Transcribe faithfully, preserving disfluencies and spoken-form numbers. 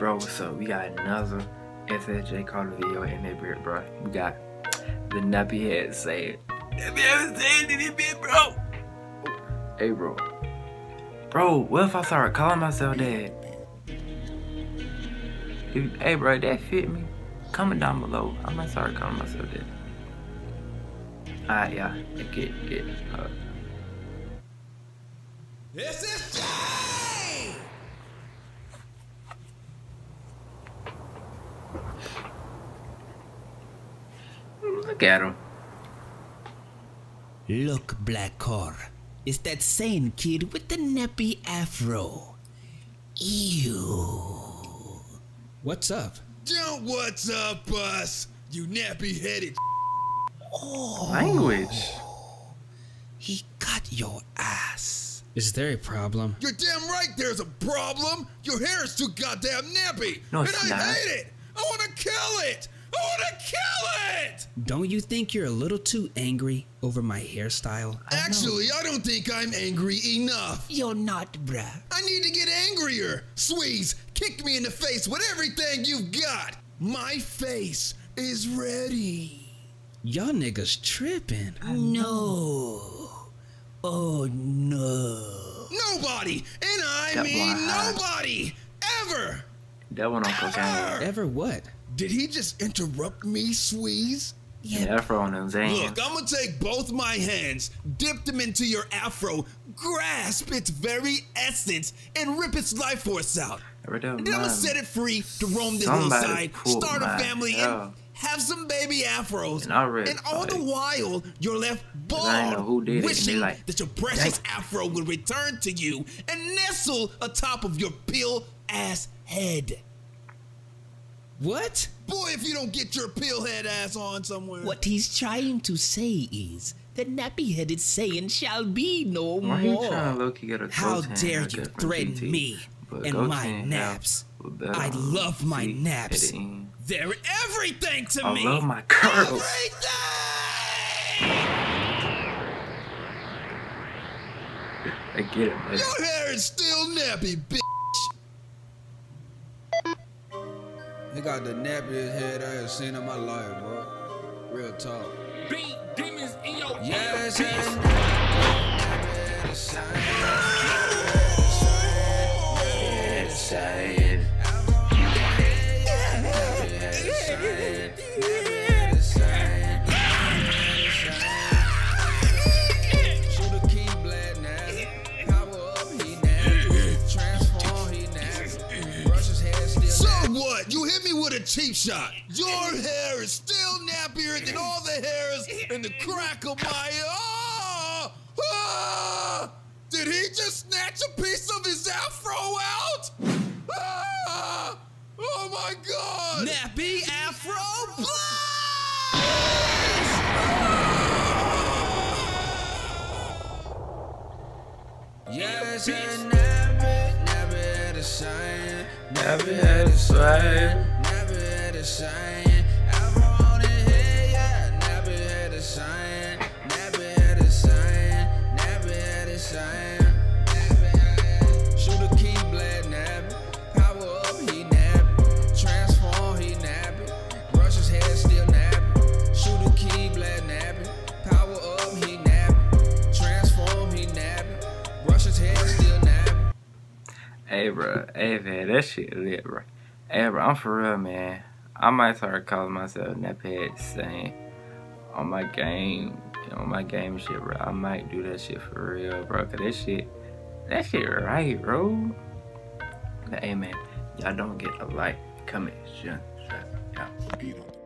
Bro, what's up? We got another S S J Carter video in that bit, bro. We got the nappy head saying, nappy head saying in that bit, bro. Hey, bro. Bro, what if I start calling myself that? Hey, bro, that fit me? Comment down below. I might start calling myself that. Alright, y'all. Get, get. Uh, This is Jay! Look at him. Look, Black Core. It's that Saiyan kid with the nappy afro. Ew. What's up? Don't what's up, us, you nappy-headed oh, language. He got your ass. Is there a problem? You're damn right there's a problem! Your hair is too goddamn nappy! No, it's and I not. hate it! I wanna kill it! I wanna kill it! Don't you think you're a little too angry over my hairstyle? I Actually, know. I don't think I'm angry enough. You're not, bruh. I need to get angrier! Sweeze, kick me in the face with everything you've got! My face is ready. Y'all niggas tripping. No. Oh no! Nobody, and I that mean wild. nobody, ever. That one on cocaine. Ever what? Did he just interrupt me, Sweeze? Yeah. The afro on his hands. Look, I'm gonna take both my hands, dip them into your afro, grasp its very essence, and rip its life force out. And then I'm gonna set it free to roam the Somebody hillside, cool, start man. a family, oh. and. Have some baby afros, and, really and all like, the while you're left bald, wishing like, that your precious dang. afro will return to you and nestle atop of your pill-ass head. What? Boy, if you don't get your pill-head ass on somewhere. What he's trying to say is that nappy-headed Saiyan shall be no Why more. Trying to look, you get a How dare you threaten G T, me and my naps? I love my naps. Editing. They're everything to I me. I love my curls. Everything. I get it, man. Your hair is still nappy, bitch. You got the nappiest head I have seen in my life, bro. Real talk. Beat demons in your yes, yes. Yes, I cheap shot. Your hair is still nappier than all the hairs in the crack of my oh, oh! Did he just snatch a piece of his afro out? Oh, oh my god! Nappy afro blaze! Oh! Yes, and nappy, nappy at a sign, nappy at a sign. Saiyan, afro on his head, yeah. Nappy headed Saiyan, nappy headed Saiyan, nappy headed Saiyan, nappy headed. Shoot a king blade nappy, power up he nappy, transform he nappy, brush his head still nappy. Shoot a king blade nappy, power up he nappy, transform he nappy, brush his head still nappy. Hey bro, hey man, that shit lit, bro. Hey bro, I'm for real, man. I might start calling myself Nappy Saiyan on my game, on my game shit, bro. I might do that shit for real, bro. Cause that shit, that shit right, bro. But hey, man, y'all don't get a like, comment, shun, shut, y'all.